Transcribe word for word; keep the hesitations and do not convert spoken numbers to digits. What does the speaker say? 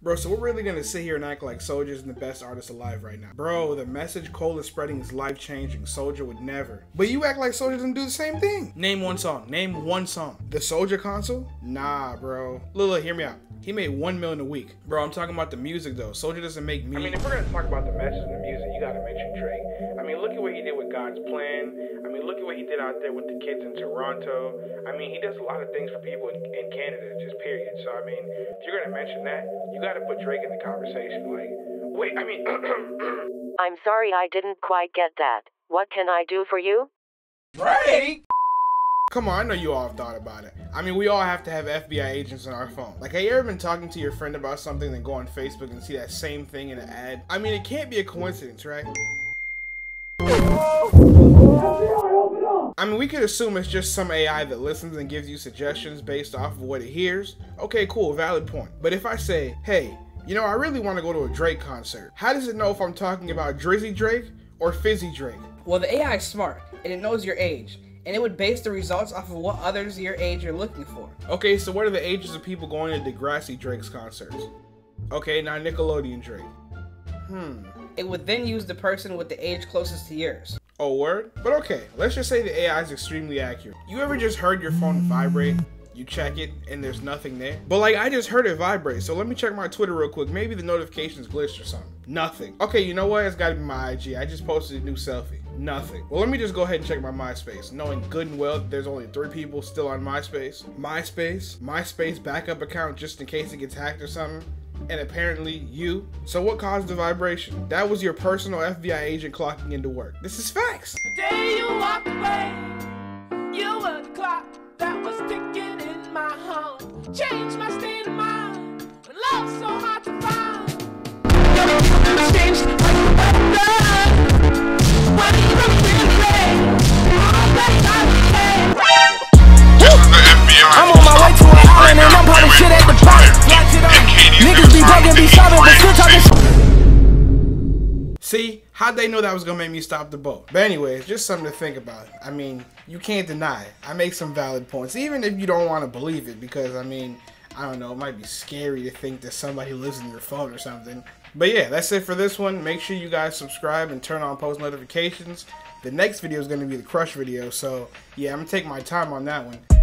Bro, so we're really gonna sit here and act like Soulja's the best artist alive right now. Bro, the message Cole is spreading is life-changing. Soulja would never. But you act like Soulja doesn't do the same thing. Name one song. Name one song. The Soulja console? Nah, bro. Look, look, hear me out. He made one million a week. Bro, I'm talking about the music, though. Soulja doesn't make music. I mean, if we're gonna talk about the message and the music, you gotta mention Drake. I mean, look at what he did with God's Plan. I mean, look at what he did out there with the kids in Toronto. I mean, he does a lot of things for people in, in Canada, just period. So, I mean, if you're gonna mention that, you gotta put Drake in the conversation. Like, wait, I mean... I'm sorry I didn't quite get that. What can I do for you? Drake! Come on, I know you all have thought about it. I mean, we all have to have F B I agents on our phone. Like, have you ever been talking to your friend about something, then go on Facebook and see that same thing in an ad? I mean, it can't be a coincidence, right? I mean, we could assume it's just some A I that listens and gives you suggestions based off of what it hears. Okay, cool, valid point. But if I say, hey, you know, I really want to go to a Drake concert, how does it know if I'm talking about Drizzy Drake or Fizzy Drake? Well, the A I is smart, and it knows your age, and it would base the results off of what others your age are looking for. Okay, so what are the ages of people going to Degrassi Drake's concerts? Okay, now Nickelodeon Drake. Hmm. It would then use the person with the age closest to yours. Oh, word? But okay, let's just say the A I is extremely accurate. You ever just heard your phone vibrate, you check it, and there's nothing there? But like, I just heard it vibrate, so let me check my Twitter real quick. Maybe the notifications glitched or something. Nothing. Okay, you know what? It's gotta be my I G. I just posted a new selfie. Nothing. Well, let me just go ahead and check my MySpace, knowing good and well that there's only three people still on MySpace. MySpace, MySpace backup account just in case it gets hacked or something. And apparently you. So what caused the vibration? That was your personal F B I agent clocking into work. This is facts. The day you walked away, you were the clock that was ticking in my home. Changed my state of mind, when love's so hard to find. Changed like the weather. Why do you really feel today? All day I became. I'm on my way to an island and I'm putting shit at the bottom. Watch it on. Niggas be bugging, be sobbing, but still talking. See, how'd they know that was gonna make me stop the boat? But anyways, just something to think about. I mean, you can't deny it. I make some valid points, even if you don't want to believe it, because I mean, I don't know, it might be scary to think that somebody lives in your phone or something. But yeah, that's it for this one. Make sure you guys subscribe and turn on post notifications. The next video is gonna be the crush video, so yeah, I'm gonna take my time on that one.